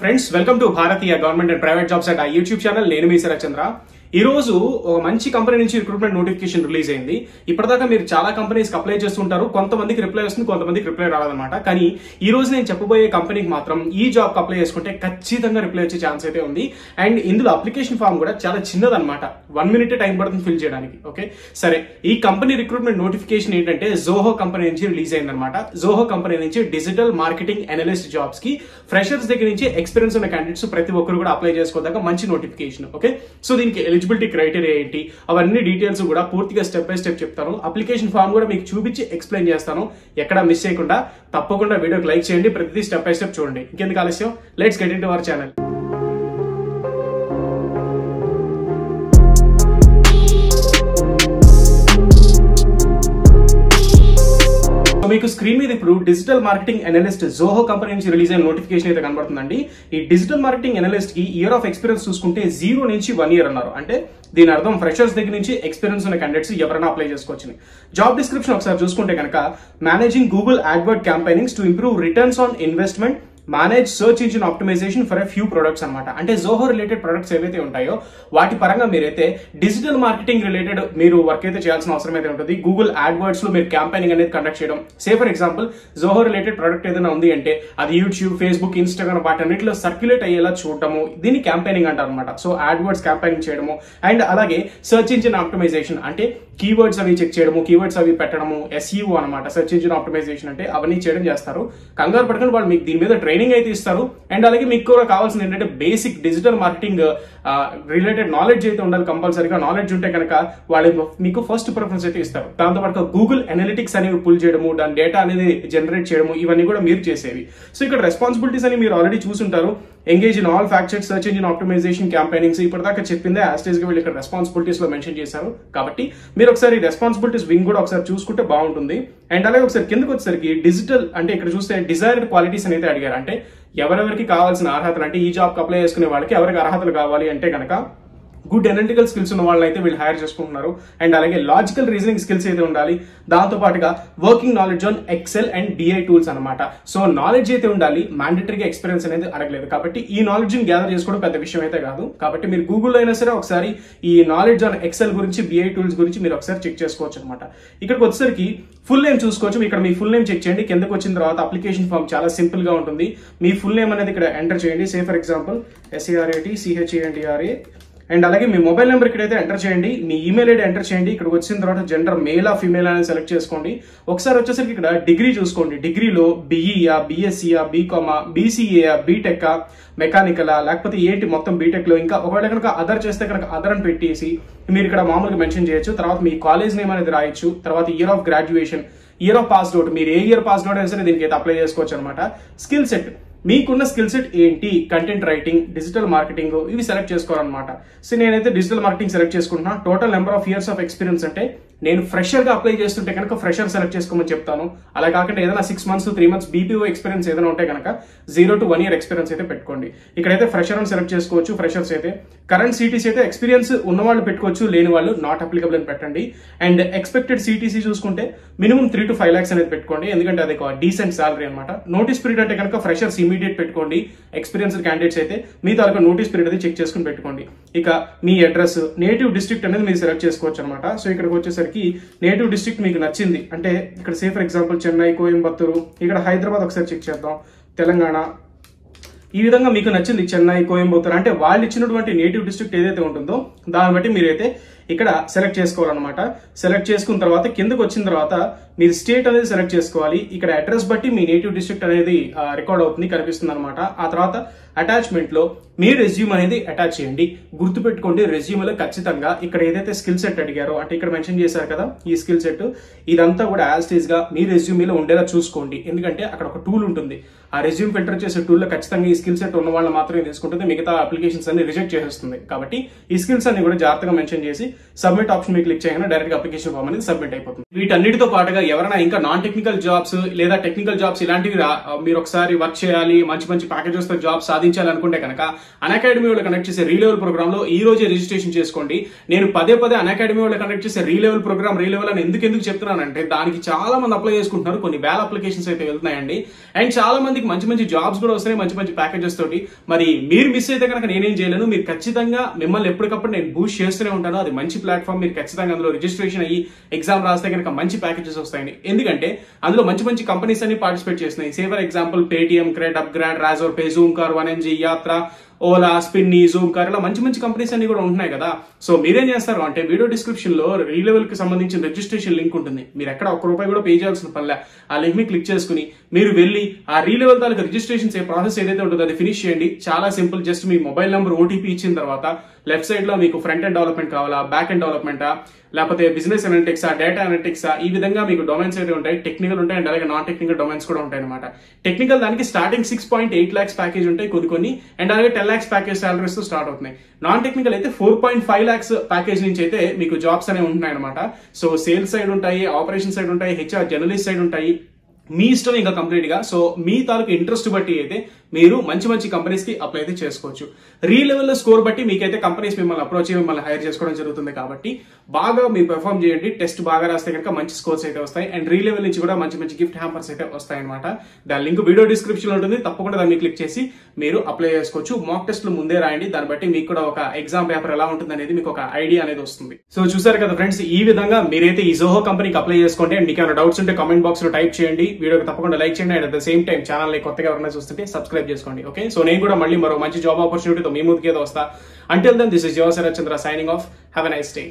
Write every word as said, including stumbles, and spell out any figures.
Friends welcome to भारतीय government and private jobs अड्डा YouTube channel नेनु मी శరచంద్ర ఈ రోజు ఒక మంచి కంపెనీ నుంచి రిక్రూట్మెంట్ నోటిఫికేషన్ రిలీజ్ అయింది. ఇప్పటిదాకా మీరు చాలా కంపెనీస్ కి అప్లై చేస్తుంటారు, కొంతమందికి రిప్లై వస్తుంది, కొంతమందికి రిప్లై రాదన్నమాట. కానీ ఈ రోజు నేను చెప్పబోయే కంపెనీకి మాత్రం ఈ జాబ్ కి అప్లై చేసుకుంటే ఖచ్చితంగా రిప్లై వచ్చే ఛాన్స్ అయితే ఉంది. అండ్ ఇందులో అప్లికేషన్ ఫామ్ కూడా చాలా చిన్నదన్నమాట, వన్ మినిట్ టైం పడుతుంది ఫిల్ చేయడానికి. ఓకే సరే, ఈ కంపెనీ రిక్రూట్మెంట్ నోటిఫికేషన్ ఏంటంటే జోహో కంపెనీ నుంచి రిలీజ్ అయిందన్నమాట. జోహో కంపెనీ నుంచి డిజిటల్ మార్కెటింగ్ అనలిస్ట్ జాబ్స్ కి ఫ్రెషర్స్ దగ్గర నుంచి ఎక్స్పీరియన్స్ ఉన్న క్యాండిడేట్స్ ప్రతి ఒక్కరు కూడా అప్లై చేసుకోదాకా మంచి నోటిఫికేషన్. ఓకే సో దీనికి ఎలిజిబిలిటీ క్రైటీరియా ఏంటి, అవన్నీ డీటెయిల్స్ కూడా పూర్తిగా స్టెప్ బై స్టెప్ చెప్తాను. అప్లికేషన్ ఫామ్ కూడా మీకు చూపించి ఎక్స్ప్లెయిన్ చేస్తాను, ఎక్కడా మిస్ చేయకుండా తప్పకుండా వీడియోకి లైక్ చేయండి, ప్రతిదీ స్టెప్ బై స్టెప్ చూడండి. ఇంకెందుకు ఆలస్యం, let's get into our channel. మీకు స్క్రీన్ మీద ఇప్పుడు digital marketing analyst Zoho company నుంచి రిలీజ్ అయిన నోటిఫికేషన్ అయితే కనబడుతుందండి. ఈ డిజిటల్ మార్కెటింగ్ అనలిస్ట్ కి ఇయర్ ఆఫ్ ఎక్స్పీరియన్స్ చూసుకుంటే జీరో నుంచి వన్ ఇయర్ అన్నారు. అంటే దీని అర్థం ఫ్రెషర్స్ దగ్గర నుంచి ఎక్స్పీరియన్స్ ఉన్న క్యాండిడేట్స్ ఎవరైనా అప్లై చేసుకోవచ్చు. జాబ్ డిస్క్రిప్షన్ ఒకసారి చూసుకుంటే కనుక managing Google adword campaignings to improve returns on investment, manage search engine optimisation for a few products అనమాట. అంటే జోహో రిలేటెడ్ ప్రొడక్ట్స్ ఏవైతే ఉంటాయో వాటి పరంగా మీరైతే డిజిటల్ మార్కెటింగ్ రిలేటెడ్ మీరు వర్క్ అయితే చేయాల్సిన అవసరం అయితే ఉంటుంది. గూగుల్ యాడ్వర్డ్స్ లో మీరు క్యాంపెయినింగ్ అనేది కండక్ట్ చేయడం, say for example Zoho related product ఏదైనా ఉంది అంటే అది యూట్యూబ్, ఫేస్బుక్, ఇన్స్టాగ్రామ్ వాటన్నిటిలో సర్క్యులేట్ అయ్యేలా చూడటము, దీన్ని క్యాంపెయినింగ్ అంటారు అనమాట. సో యాడ్వర్డ్స్ క్యాంపెయినింగ్ చేయడము అండ్ అలాగే సర్చ్ ఇంజిన్ ఆప్టిమైజేషన్ అంటే కీవర్డ్స్ అవి చెక్ చేయడము, కీవర్డ్స్ అవి పెట్టడము, ఎస్ఈఓ అనమాట. సర్చ్ ఇంజిన్ ఆప్టిమైజేషన్ అంటే అవన్నీ చేయడం చేస్తారు. కంగారు పడకుండా వాళ్ళు మీకు దీని మీద ట్రైనింగ్ అయితే ఇస్తారు. అండ్ అలాగే మీకు కూడా కావాల్సింది ఏంటంటే basic digital marketing related knowledge అయితే ఉండాలి కంపల్సరీగా. నాలెడ్జ్ ఉంటే కనుక వాళ్ళు మీకు ఫస్ట్ ప్రిఫరెన్స్ అయితే ఇస్తారు. దాంతోపాటు గూగుల్ అనలిటిక్స్ అనేవి పుల్ చేయడము, దాని డేటా అనేది జనరేట్ చేయడము, ఇవన్నీ కూడా మీరు చేసేవి. సో ఇక్కడ రెస్పాన్సిబిలిటీస్ అని మీరు ఆల్రెడీ చూసుంటారు. Engage in all factors, search engine optimisation, campaignings ఇప్పటిదాకా చెప్పిందే యాస్టేజ్ గా వీళ్ళు ఇక్కడ రెస్పాన్సిబిలిటీస్ లో మెన్షన్ చేశారు. కాబట్టి మీరు ఒకసారి రెస్పాన్సిబిలిటీస్ వింగ్ కూడా ఒకసారి చూసుకుంటే బాగుంటుంది. అండ్ అలాగే ఒకసారి కిందకు వచ్చేసరికి డిజిటల్ అంటే ఇక్కడ చూస్తే డిజైర్డ్ క్వాలిటీస్ అనేది అడిగారు. అంటే ఎవరెవరికి కావాల్సిన అర్హతలు, అంటే ఈ జాబ్కి అప్లై చేసుకునే వాళ్ళకి ఎవరికి అర్హతలు కావాలి అంటే కనుక గుడ్ అనలిటికల్ స్కిల్స్ ఉన్న వాళ్ళని అయితే వీళ్ళు హైర్ చేసుకుంటున్నారు. అండ్ అలాగే లాజికల్ రీజనింగ్ స్కిల్స్ అయితే ఉండాలి, దాంతో పాటుగా working knowledge on XL and BI tools అనమాట. సో నాలెడ్జ్ అయితే ఉండాలి, మ్యాండేటరీగా ఎక్స్పీరియన్స్ అనేది అడగలేదు. కాబట్టి ఈ నాలెడ్జ్ ని గ్యాదర్ చేసుకోవడం పెద్ద విషయం అయితే కాదు. కాబట్టి మీరు గూగుల్లో అయినా సరే ఒకసారి ఈ నాలెడ్జ్ ఆన్ ఎక్సెల్ గురించి, బిఐ టూల్స్ గురించి మీరు ఒకసారి చెక్ చేసుకోవచ్చు అనమాట. ఇక్కడికి వచ్చేసరికి ఫుల్ నేమ్ చూసుకోవచ్చు. ఇక్కడ మీ ఫుల్ నేమ్ చెక్ చేయండి. కిందకు వచ్చిన తర్వాత అప్లికేషన్ ఫామ్ చాలా సింపుల్ గా ఉంటుంది. మీ ఫుల్ నేమ్ అనేది ఇక్కడ ఎంటర్ చేయండి. Say for example ఎస్ఏఆర్ఏటి సిహెచ్ఏఎన్డిఆర్ఏ. అండ్ అలాగే మీ మొబైల్ నెంబర్ ఇక్కడైతే ఎంటర్ చేయండి, మీ ఈమెయిల్ ఐడి ఎంటర్ చేయండి. ఇక్కడ వచ్చిన తర్వాత జెండర్ మేలా ఫీమేల్ అనేది సెలెక్ట్ చేసుకోండి. ఒకసారి వచ్చేసరికి ఇక్కడ డిగ్రీ చూసుకోండి. డిగ్రీలో బిఈయా, బిఎస్సీయా, బీకామా, బీసీఏయా, బీటెక్కా, మెకానికలా, లేకపోతే ఏంటి మొత్తం బీటెక్లో. ఇంకా ఒకవేళ కనుక అదర్ చేస్తే కనుక అదర్ అని పెట్టేసి మీరు ఇక్కడ మామూలుగా మెన్షన్ చేయొచ్చు. తర్వాత మీ కాలేజ్ నేమ్ అనేది రాయొచ్చు. తర్వాత year of graduation, year of passed out, మీరు ఏ ఇయర్ పాస్డ్ అవుట్ అయినా సరే దీనికి అయితే అప్లై చేసుకోవచ్చు అనమాట. స్కిల్ సెట్, మీకున్న స్కిల్ సెట్ ఏంటి, కంటెంట్ రైటింగ్, డిజిటల్ మార్కెటింగ్, ఇవి సెలెక్ట్ చేసుకోవాలన్నమాట. సో నేనైతే డిజిటల్ మార్కెటింగ్ సెలెక్ట్ చేసుకుంటున్నా. Total number of years of experience అంటే నేను ఫ్రెషర్గా అప్లై చేస్తుంటే కనుక ఫ్రెషర్ సెలెక్ట్ చేసుకోమని చెప్తాను. అలా కాకుండా ఏదైనా six months three months BPO experience ఏదైనా ఉంటే కనుక zero to one year experience అయితే పెట్టుకోండి. ఇక్కడైతే ఫ్రెషర్ అని సెలెక్ట్ చేసుకోవచ్చు. ఫ్రెషర్స్ అయితే కరెంట్ సిటీసీ అయితే ఎక్స్పీరియన్స్ ఉన్నవాళ్ళు పెట్టుకోవచ్చు, లేని వాళ్ళు నాట్ అప్లికబుల్ అని పెట్టండి. అండ్ ఎక్స్పెక్టెడ్ సిటీసీ చూసుకుంటే minimum three to five lakhs అనేది పెట్టుకోండి, ఎందుకంటే అది ఒక డీసెంట్ సాలరీ అనమాట. నోటీస్ పీరియడ్ అంటే కనుక ఫ్రెషర్స్ ఇమీడియట్ పెట్టుకోండి. ఎక్స్పీరియన్స్ క్యాండిడేట్స్ అయితే మీ తాలూకా నోటీస్ పీరియడ్ అయితే చెక్ చేసుకుని పెట్టుకోండి. ఇక మీ అడ్రస్, నేటివ్ డిస్ట్రిక్ట్ అనేది మీరు సెలెక్ట్ చేసుకోవచ్చు అనమాట. సో ఇక్కడికి వచ్చేసరికి నేటివ్ డిస్ట్రిక్ట్ మీకు నచ్చింది అంటే ఇక్కడ say for example Chennai, Coimbatore, ఇక్కడ హైదరాబాద్ ఒకసారి చెక్ చేద్దాం, తెలంగాణ. ఈ విధంగా మీకు నచ్చింది చెన్నై, కోయంబత్తూరు అంటే వాళ్ళు ఇచ్చినటువంటి నేటివ్ డిస్ట్రిక్ట్ ఏదైతే ఉంటుందో దాన్ని బట్టి మీరైతే ఇక్కడ సెలెక్ట్ చేసుకోవాలన్నమాట. సెలెక్ట్ చేసుకున్న తర్వాత కిందకు వచ్చిన తర్వాత మీరు స్టేట్ అనేది సెలెక్ట్ చేసుకోవాలి. ఇక్కడ అడ్రస్ బట్టి మీ నేటివ్ డిస్ట్రిక్ట్ అనేది రికార్డ్ అవుతుంది, కనిపిస్తుంది అనమాట. ఆ తర్వాత అటాచ్మెంట్లో మీ రెజ్యూమ్ అనేది అటాచ్ చేయండి. గుర్తుపెట్టుకోండి, రెజ్యూమ్లో ఖచ్చితంగా ఇక్కడ ఏదైతే స్కిల్ సెట్ అడిగారో అంటే ఇక్కడ మెన్షన్ చేశారు కదా ఈ స్కిల్ సెట్, ఇదంతా కూడా యాజ్టీజ్గా మీ రెజ్యూమ్లో ఉండేలా చూసుకోండి. ఎందుకంటే అక్కడ ఒక టూల్ ఉంటుంది, ఆ రెజ్యూమ్ ఫిల్టర్ చేసే టూల్లో ఖచ్చితంగా ఈ స్కిల్ సెట్ ఉన్న వాళ్ళు మాత్రమే తీసుకుంటుంది, మిగతా అప్లికేషన్స్ అన్ని రిజెక్ట్ చేసేస్తుంది. కాబట్టి ఈ స్కిల్స్ అన్ని కూడా జాగ్రత్తగా మెన్షన్ చేసి సబ్మిట్ ఆప్షన్ మీద క్లిక్ చేయగానే డైరెక్ట్ అప్లికేషన్ ఫామ్ అనేది సబ్మిట్ అయిపోతుంది. వీటన్నిటితో పాటుగా ఎవరైనా ఇంకా నాన్ టెక్నికల్ జాబ్స్ లేదా టెక్నికల్ జాబ్స్ ఇలాంటివి మీరు ఒకసారి వర్క్ చేయాలి, మంచి మంచి ప్యాకేజెస్ తో జాబ్ సాధించాలి అనుకుంటే కనుక అన్ అకాడమీ వాళ్ళు కండక్ట్ చేసే రీలెవెల్ ప్రోగ్రామ్ లో ఈ రోజే రిజిస్ట్రేషన్ చేసుకోండి. నేను పదే పదే అన్ అకాడమీ వాళ్ళు కండక్ట్ చేసే రీలెవెల్ ప్రోగ్రామ్ రీలెవెల్ అని ఎందుకు ఎందుకు చెప్తున్నానంటే దానికి చాలా మంది అప్లై చేసుకుంటున్నారు, కొన్ని వేల అప్లికేషన్స్ అయితే వెళ్తున్నాయండి. అండ్ చాలా మంది మందికి మంచి మంచి జాబ్స్ కూడా వస్తాయి మంచి మంచి ప్యాకేజెస్ తోటి మరి మీరు మిస్ అయితే కనుక నేనేం చేయలేను మీరు ఖచ్చితంగా మిమ్మల్ని ఎప్పటికప్పుడు నేను బూస్ట్ చేస్తూనే ఉంటాను అది మంచి ప్లాట్ఫామ్ మీరు ఖచ్చితంగా అందులో రిజిస్ట్రేషన్ అయ్యి ఎగ్జామ్ రాస్తే కనుక మంచి ప్యాకేజెస్ వస్తాయండి ఎందుకంటే అందులో మంచి మంచి కంపెనీస్ అన్ని పార్టిసిపేట్ చేస్తున్నాయి say for example Paytm cred upGrad Razorpay Zoomcar one N G Yatra Ola స్పిన్ని Zoom car ఇలా మంచి మంచి కంపెనీస్ అన్ని కూడా ఉంటున్నాయి కదా సో మీరేం చేస్తారు అంటే వీడియో డిస్క్రిప్షన్ లో రీలెవెల్ కి సంబంధించిన రిజిస్ట్రేషన్ లింక్ ఉంటుంది మీరు ఎక్కడ ఒక్క రూపాయి కూడా పే చేయాల్సిన పనిలే ఆ లింక్ ని క్లిక్ చేసుకుని మీరు వెళ్ళి ఆ రీలెవెల్ తాలూకు రిజిస్ట్రేషన్ ప్రాసెస్ ఏదైతే ఉంటుందో అది ఫినిష్ చేయండి చాలా సింపుల్ జస్ట్ మీ మొబైల్ నెంబర్ ఓటీపీ ఇచ్చిన తర్వాత లెఫ్ట్ సైడ్ లో మీకు ఫ్రంట్ అండ్ డెవలప్మెంట్ కావాలా బ్యాక్ అండ్ డెవలప్మెంటా లేకపోతే బిజినెస్ అనలిటిక్సా డేటా అనలిటిక్సా ఈ విధంగా మీకు డొమైన్స్ అయితే ఉంటాయి టెక్నికల్ ఉంటాయి అండ్ అలాగే నాన్ టెక్నికల్ డొమైన్స్ కూడా ఉంటాయి అనమాట టెక్నికల్ దానికి starting six point eight lakhs package ఉంటాయి కొన్ని కొన్ని అండ్ అలాగే టెన్ లాక్స్ ప్యాకేజ్ సాలరీస్ తో స్టార్ట్ అవుతున్నాయి నాన్ టెక్నికల్ అయితే four point five lakhs package నుంచి అయితే మీకు జాబ్స్ అనేవి ఉంటున్నాయి అనమాట సో సేల్స్ సైడ్ ఉంటాయి ఆపరేషన్ సైడ్ ఉంటాయి హెచ్ఆర్ జర్నలిస్ట్ సైడ్ ఉంటాయి మీ ఇష్టం ఇంకా కంప్లీట్ గా సో మీ తాలూకు ఇంట్రెస్ట్ బట్టి అయితే మీరు మంచి మంచి కంపెనీస్ కి అప్లై అయితే చేసుకోవచ్చు రీలెవెల్ లో స్కోర్ బట్టి మీకైతే కంపెనీస్ మిమ్మల్ని అప్రోచ్ అయ్యి మిమ్మల్ని హైర్ చేసుకోవడం జరుగుతుంది కాబట్టి బాగా మీరు పెర్ఫామ్ చేయండి టెస్ట్ బాగా రాస్తే కనుక మంచి స్కోర్స్ అయితే వస్తాయి అండ్ రీలెవెల్ నుంచి కూడా మంచి మంచి గిఫ్ట్ హ్యాంపర్స్ అయితే వస్తాయి అనమాట దాని లింక్ వీడియో డిస్క్రిప్షన్ లో ఉంటుంది తప్పకుండా దాన్ని క్లిక్ చేసి మీరు అప్లై చేసుకోవచ్చు మాక్ టెస్ట్ లు ముందే రాయండి దాన్ని బట్టి మీకు కూడా ఒక ఎగ్జామ్ పేపర్ ఎలా ఉంటుంది అనేది మీకు ఒక ఐడియా అనేది వస్తుంది సో చూసారు కదా ఫ్రెండ్స్ ఈ విధంగా మీరైతే ఈ జోహో కంపెనీకి అప్లై చేసుకోండి అండ్ మీకు ఏమైనా డౌట్స్ ఉంటే కామెంట్ బాక్స్ లో టైప్ చేయండి వీడియోకి తప్పకుండా లైక్ చేయండి and at the same time channel ని కొత్తగా ఎవరైనా చూస్తుంటే సబ్స్క్రైబ్ చేసుకోండి ఓకే సో నేను కూడా మళ్ళీ మరో మంచి జాబ్ ఆపర్చునిటీతో మీ ముందుకేదో వస్తా until then this is your Sarath Chandra signing off have a nice day